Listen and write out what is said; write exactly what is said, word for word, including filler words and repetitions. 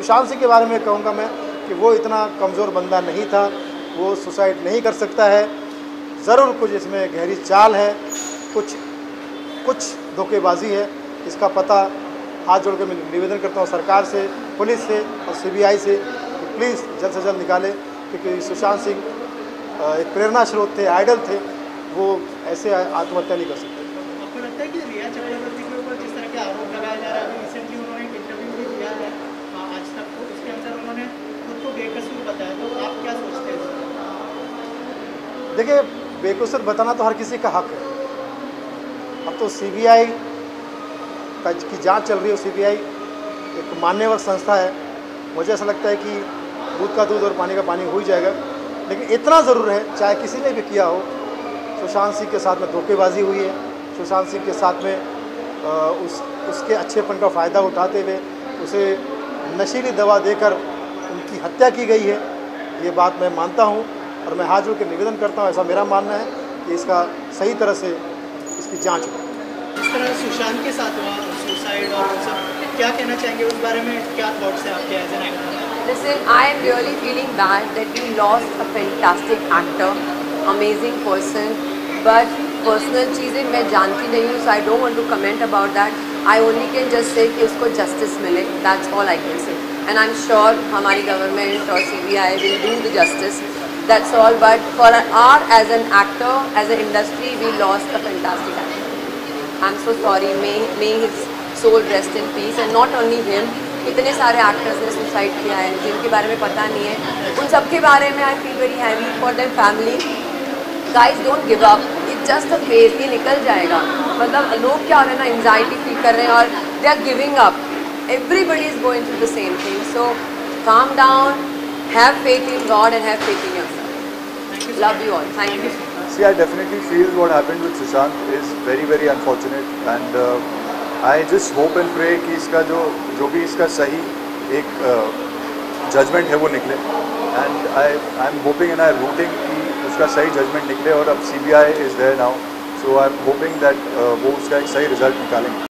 सुशांत सिंह के बारे में कहूँगा मैं कि वो इतना कमज़ोर बंदा नहीं था, वो सुसाइड नहीं कर सकता है। ज़रूर कुछ इसमें गहरी चाल है, कुछ कुछ धोखेबाजी है, इसका पता हाथ जोड़ के मैं निवेदन करता हूँ सरकार से, पुलिस से और सीबीआई से कि प्लीज़ जल्द से जल्द निकाले, क्योंकि सुशांत सिंह एक प्रेरणा स्रोत थे, आइडल थे, वो ऐसे आत्महत्या नहीं कर सकते। आपको लगता है कि रिया चक्रवर्ती के ऊपर जिस तरह के आरोप लगाया जा रहा है, रिसेंटली उन्होंने एक इंटरव्यू भी दिया है आज तक को, उसके अंदर उन्होंने खुद को बेकसूर बताया, तो आप क्या सोचते हैं? देखिए, बेकसूर बताना तो हर किसी का हक है। अब तो सीबीआई की जांच चल रही है, सीबीआई एक मान्यवर संस्था है, मुझे ऐसा लगता है कि दूध का दूध और पानी का पानी हो ही जाएगा। लेकिन इतना ज़रूर है, चाहे किसी ने भी किया हो, सुशांत सिंह के साथ में धोखेबाजी हुई है, सुशांत सिंह के साथ में आ, उस उसके अच्छेपन का फ़ायदा उठाते हुए उसे नशीली दवा देकर उनकी हत्या की गई है। ये बात मैं मानता हूँ और मैं हाथ जोड़ के निवेदन करता हूँ, ऐसा मेरा मानना है कि इसका सही तरह से इसकी जाँच हो। इस तरह सुशांत के साथ हुआ सुसाइड और सब, क्या कहना चाहेंगे उस बारे में, क्या थॉट्स हैं आपके as an actor? Listen, I am really feeling bad that we lost a fantastic actor, amazing person, but personal चीज़ें मैं जानती नहीं हूँ, so I don't want to comment about that. I only can just say कि उसको justice मिले, that's all I can say, and I am sure हमारी government और C B I will do the justice, that's all. But for our as an actor, as an industry, we lost a fantastic actor. I am so sorry, may may his soul rest in peace, and not only him, इतने सारे actors ने suicide किया है जिनके बारे में पता नहीं है, उन सब के बारे में I feel very heavy for their family. Guys, don't give up, it's just a phase, ये निकल जाएगा। मतलब लोग क्या हो रहे हैं ना, एंजाइटी फील कर रहे हैं और they are giving up, everybody is going through the same thing, so calm down, have faith in God and have faith in yourself. Love you all, thank you. See, I definitely feel what happened with Sushant is very very unfortunate, and uh, I just hope and pray कि इसका जो जो भी इसका सही एक judgement है वो निकले, and I I am hoping and I am rooting कि उसका सही जजमेंट निकले, और अब C B I is there now, so I am hoping that uh, वो उसका एक सही रिजल्ट निकालेंगे।